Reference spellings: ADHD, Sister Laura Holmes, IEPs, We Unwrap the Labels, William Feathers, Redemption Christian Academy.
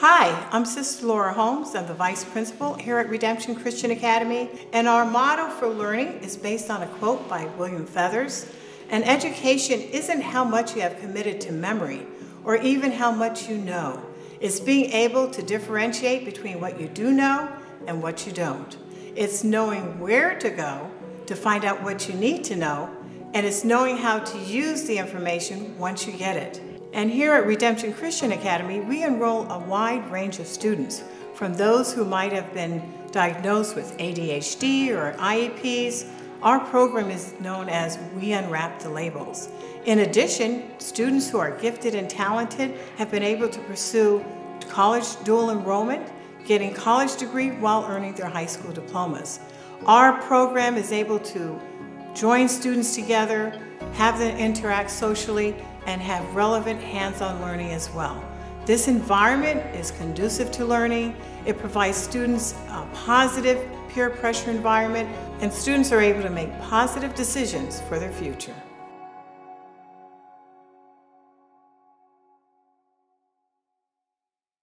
Hi, I'm Sister Laura Holmes. I'm the Vice Principal here at Redemption Christian Academy, and our motto for learning is based on a quote by William Feathers, "An education isn't how much you have committed to memory, or even how much you know. It's being able to differentiate between what you do know and what you don't. It's knowing where to go to find out what you need to know, and it's knowing how to use the information once you get it." And here at Redemption Christian Academy, we enroll a wide range of students, from those who might have been diagnosed with ADHD or IEPs. Our program is known as We Unwrap the Labels. In addition, students who are gifted and talented have been able to pursue college dual enrollment, getting a college degree while earning their high school diplomas. Our program is able to join students together, have them interact socially, and have relevant hands-on learning as well. This environment is conducive to learning. It provides students a positive peer pressure environment, and students are able to make positive decisions for their future.